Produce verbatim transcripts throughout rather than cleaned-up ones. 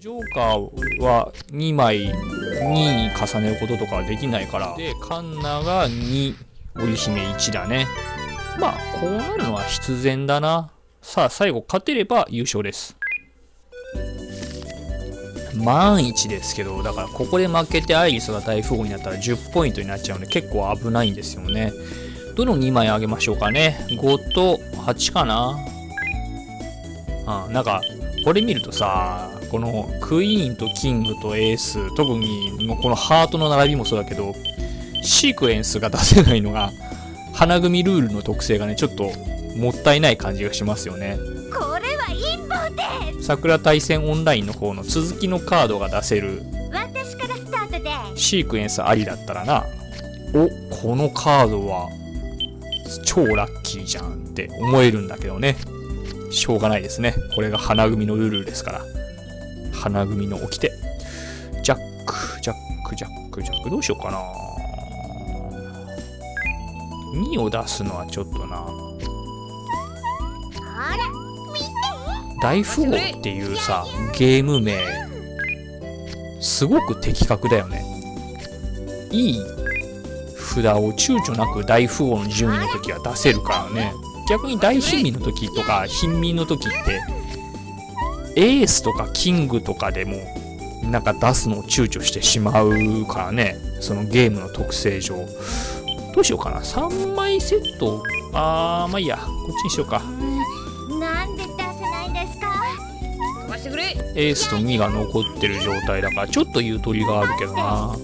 ジョーカーはにまいにに重ねることとかはできないから、でカンナがに、織姫いちだね。まあこうなるのは必然だな。さあ最後勝てれば優勝です。万一ですけど、だからここで負けてアイリスが大富豪になったらじゅうポイントになっちゃうので結構危ないんですよね。どのにまいあげましょうかね。ごとはちかな。あ、なんかこれ見るとさ、このクイーンとキングとエース、特にもうこのハートの並びもそうだけど、シークエンスが出せないのが花組ルールの特性がね、ちょっともったいない感じがしますよね。これは陰謀です。桜対戦オンラインの方の続きのカードが出せる、私からスタートでシークエンスありだったらな。お、このカードは超ラッキーじゃんって思えるんだけどね。しょうがないですね。これが花組のルールですから。花組の掟。ジャック、ジャック、ジャック、ジャック。どうしようかな。にを出すのはちょっとな。大富豪っていうさ、ゲーム名、すごく的確だよね。いい札を躊躇なく大富豪の順位の時は出せるからね。逆に大貧民の時とか貧民の時ってエースとかキングとかでもなんか出すのを躊躇してしまうからね、そのゲームの特性上。どうしようかな、さんまいセット。あーまあいいや、こっちにしようか。なんで出せないんですか。エースとにが残ってる状態だからちょっとゆとりがあるけどな。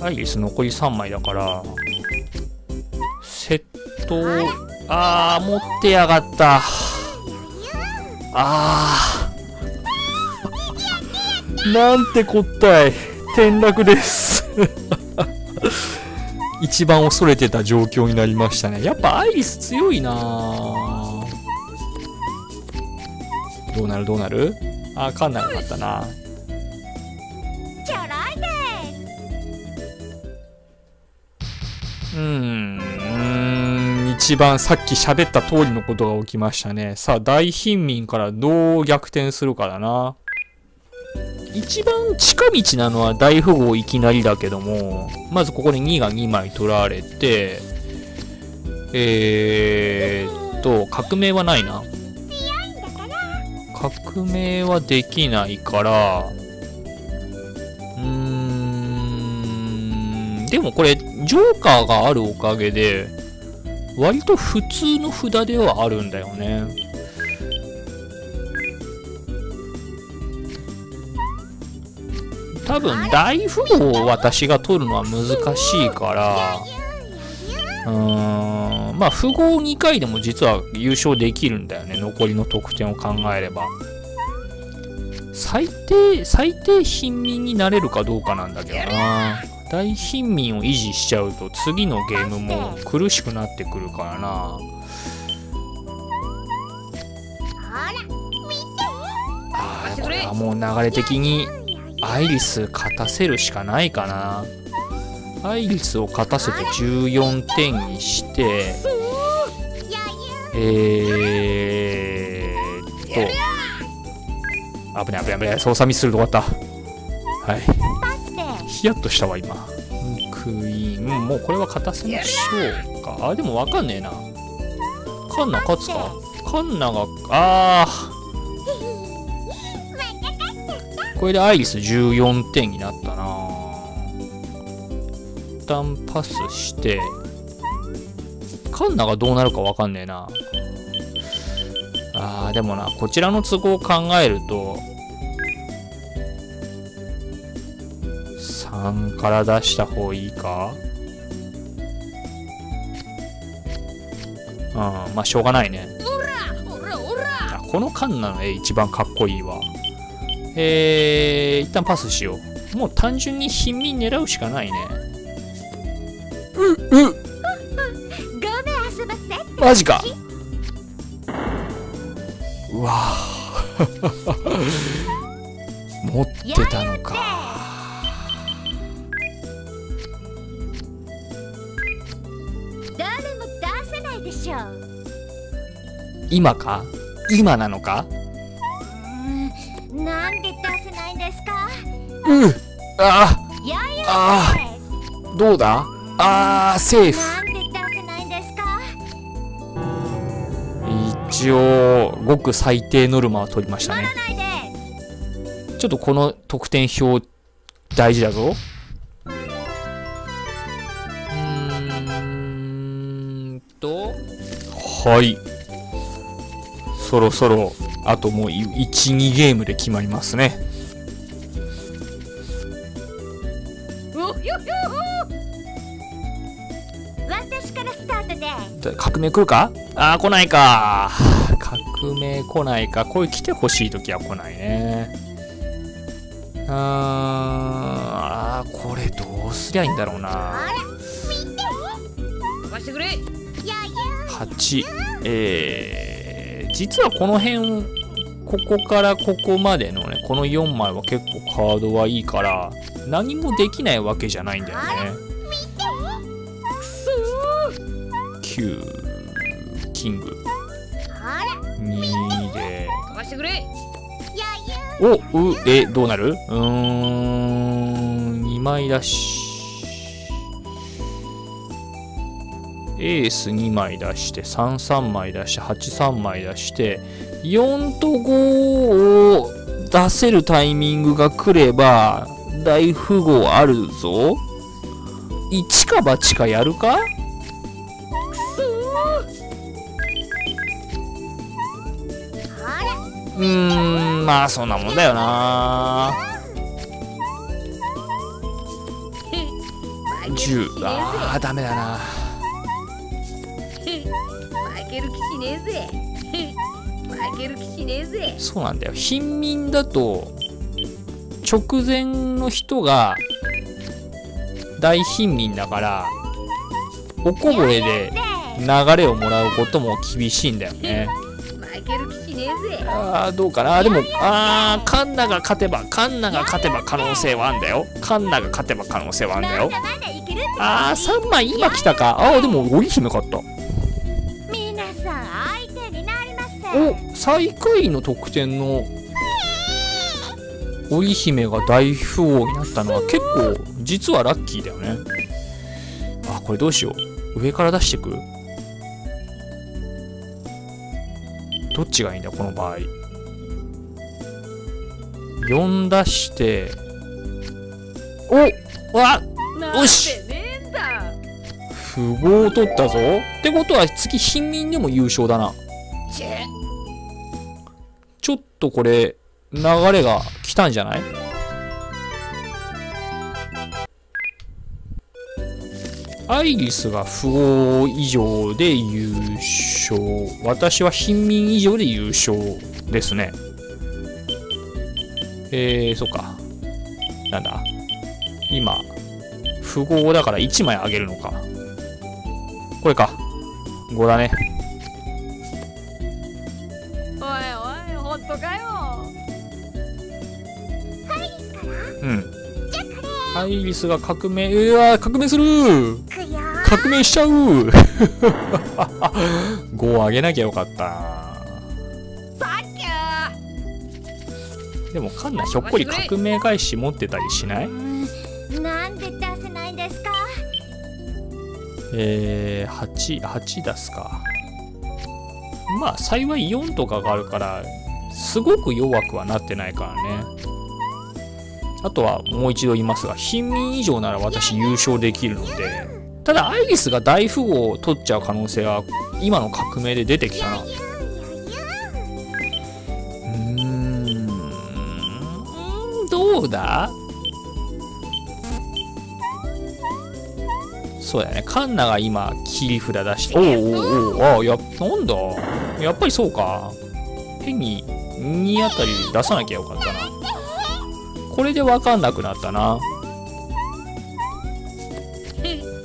アイリス残りさんまいだからセットを、あー、持ってやがった。あー。なんてこったい。転落です。一番恐れてた状況になりましたね。やっぱアイリス強いなぁ。どうなるどうなる？あー、かんなかったな。うーん。一番さっき喋った通りのことが起きましたね。さあ、大貧民からどう逆転するかだな。一番近道なのは大富豪いきなりだけども、まずここでにがにまい取られて、えーっと、革命はないな。革命はできないから、うーん、でもこれ、ジョーカーがあるおかげで、割と普通の札ではあるんだよね。多分大富豪を私が取るのは難しいから、うーん、まあ富豪にかいでも実は優勝できるんだよね。残りの得点を考えれば。最低、最低貧民になれるかどうかなんだけどな。大貧民を維持しちゃうと次のゲームも苦しくなってくるからな。ああ、これはもう流れ的にアイリス勝たせるしかないかな。アイリスを勝たせてじゅうよんてんにして、えーっと、危ない危ない危ない、操作ミスするとこだった。はい。ヒヤッとしたわ今。クイーン、もうこれは勝たせましょうか。あ、でもわかんねえな。カンナ勝つか。カンナが、あー、これでアイリスじゅうよんてんになったな。一旦パスして、カンナがどうなるかわかんねえな。あー、でもな、こちらの都合を考えるとさんから出した方がいいか。うん、まあしょうがないね。あ、このカンナの絵一番かっこいいわ。えー、一旦パスしよう。もう単純に貧民狙うしかないね。うっうっ、マジか。うわ持ってたのか。今か、今なのか。なんで出ううああどうだあーセーフ。一応ごく最低ノルマは取りましたね。ちょっとこの得点表大事だぞ。うーんとはいそろそろあともういち、にゲームで決まりますね。革命来るかあー来ないか。革命来ないか。こういう来てほしい時は来ないね。あーあーこれどうすりゃいいんだろうな。はちえー、実はこの辺ここからここまでのねこのよんまいは結構カードはいいから何もできないわけじゃないんだよね。きゅうキングにでおうえどうなる。うーんにまいだしエースにまい出してさん、さんまい出してはち、さんまい出してよんとごを出せるタイミングが来れば大富豪あるぞ。いちかはちかやるか。うーんまあそんなもんだよな。じゅうあーダメだな。負ける気しねえぜ負ける気しねえぜ。そうなんだよ貧民だと直前の人が大貧民だからおこぼれで流れをもらうことも厳しいんだよね。あーどうかな。でもあーカンナが勝てばカンナが勝てば可能性はあんだよ。カンナが勝てば可能性はあんだよ。ああさんまい今来たか。ああでも織姫勝った。お最下位の得点の織姫が大富豪になったのは結構実はラッキーだよね。あこれどうしよう上から出してくどっちがいいんだこの場合。よん出しておわっよし富豪を取ったぞ。ってことは次貧民でも優勝だな。ちょっとこれ流れが来たんじゃない。アイリスが富豪以上で優勝。私は貧民以上で優勝ですね。えー、そっか。なんだ。今、富豪だからいちまいあげるのか。これか。ごだね。おいおい、ほんとかよ。うん。アイリスが革命、うわ革命する革命しちゃうご をあげなきゃよかった。でもカンナひょっこり革命返し持ってたりしない。なんで出せないんですか。えー、はち、はち出すか。まあ幸いよんとかがあるからすごく弱くはなってないからね。あとはもう一度言いますが貧民以上なら私優勝できるので。ただアイリスが大富豪を取っちゃう可能性は今の革命で出てきたな。うーんどうだ。そうだねカンナが今切り札出しておうおうおうああやなんだやっぱりそうか。ペニーにあたり出さなきゃよかったな。これで分かんなくなったな。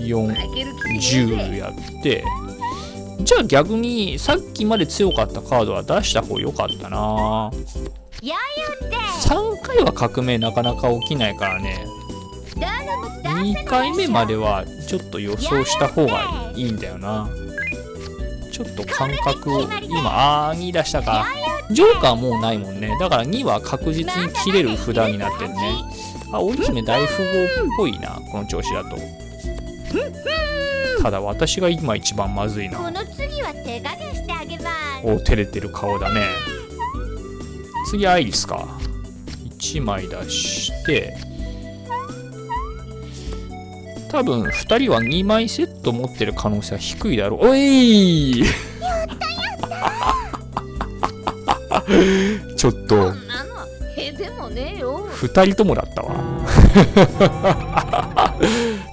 よん、じゅうやってじゃあ逆にさっきまで強かったカードは出した方が良かったな。さんかいは革命なかなか起きないからねにかいめまではちょっと予想した方がいいんだよな。ちょっと感覚を今あーに出したか。ジョーカーもうないもんね。だからには確実に切れる札になってるね。まあ、織姫大富豪っぽいな、この調子だと。ただ私が今一番まずいな。この次は手加減してあげます。お、照れてる顔だね。次アイリスか。いちまい出して多分ふたりはにまいセット持ってる可能性は低いだろう。おいやったやったちょっとでもねえよ、ふたりともだったわ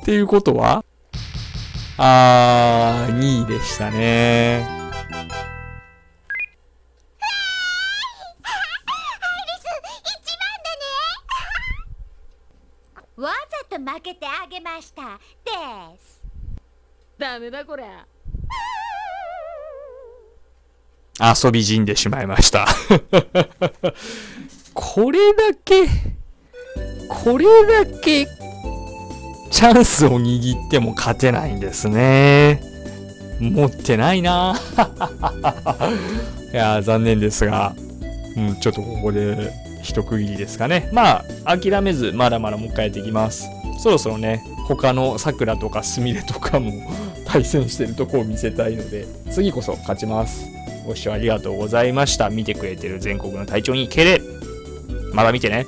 っていうことはあーにいでしたね。アイリスいちばんだねわざと負けてあげましたです。ダメだこりゃ、遊び死んでしまいましたこれだけこれだけチャンスを握っても勝てないんですね。持ってないな。いやー残念ですが、うん、ちょっとここで一区切りですかね。まあ諦めずまだまだもう一回やっていきます。そろそろね他のさくらとかすみれとかも対戦してるとこを見せたいので次こそ勝ちます。ご視聴ありがとうございました。見てくれてる全国の隊長に敬礼。また見てね。